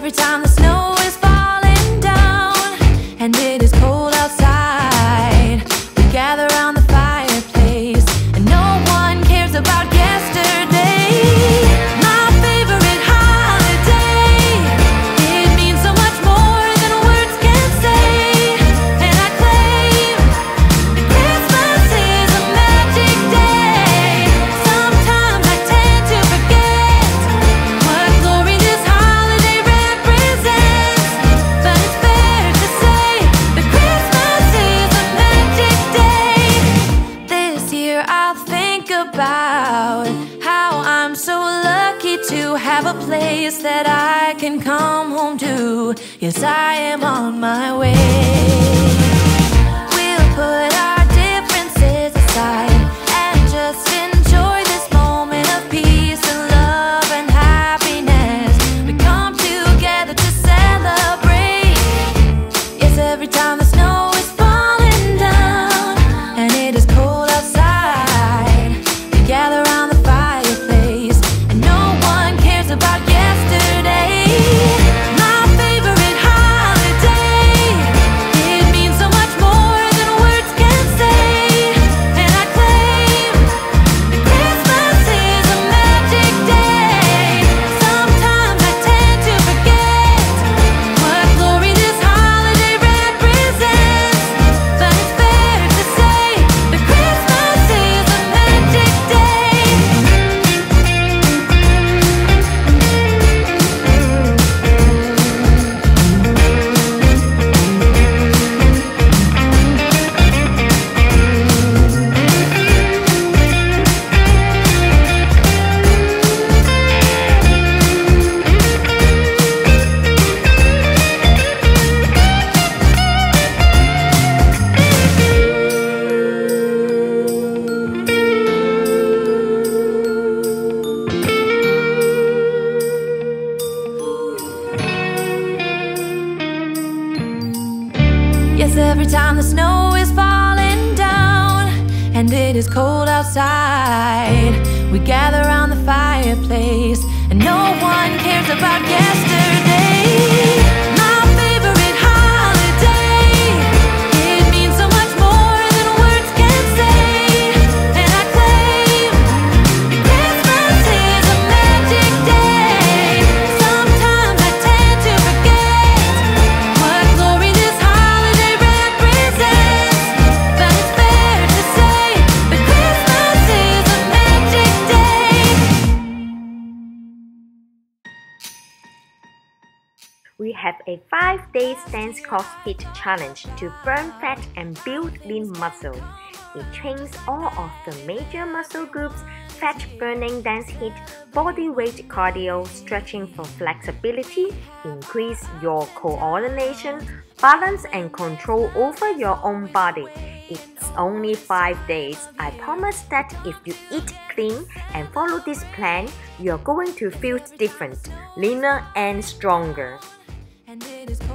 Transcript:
every time the snow is falling down and it is cold outside. We gather around the fireplace and no one cares about yesterday. My favorite holiday, it means so much more than words can say. And I claim that Christmas is a magic day. Sometimes I tend to forget what glory this holiday represents, but it's fair to say that Christmas is a magic day. This year I'll think about how I'm so lucky to have a place that I can come home to. Yes, I am on my way. We'll put our differences aside and just enjoy this moment of peace and love and happiness. We come together to celebrate. Yes, every time the snow is falling down and it is cold outside, we gather around the fireplace and no one cares about yesterday. My favorite holiday, it means so much more than words can say. And I claim that Christmas is a magic day. Sometimes I tend to forget what glory this holiday represents, but it's fair to say that Christmas is a magic day. Yes, every time the snow is falling down and it is cold outside, we gather around the fireplace and no one cares about yesterday. My favorite holiday, it means so much more than words can say. And I claim that Christmas is a magic day. Sometimes I tend to forget what glory this holiday represents, but it's fair to say that Christmas is a magic day. We have a 5-day stance cross fit challenge to burn fat and build lean muscle. It trains all of the major muscle groups: fat burning dance hit, body weight cardio, stretching for flexibility, increase your coordination, balance and control over your own body. It's only 5 days. I promise that if you eat clean and follow this plan, you're going to feel different, leaner and stronger. And it is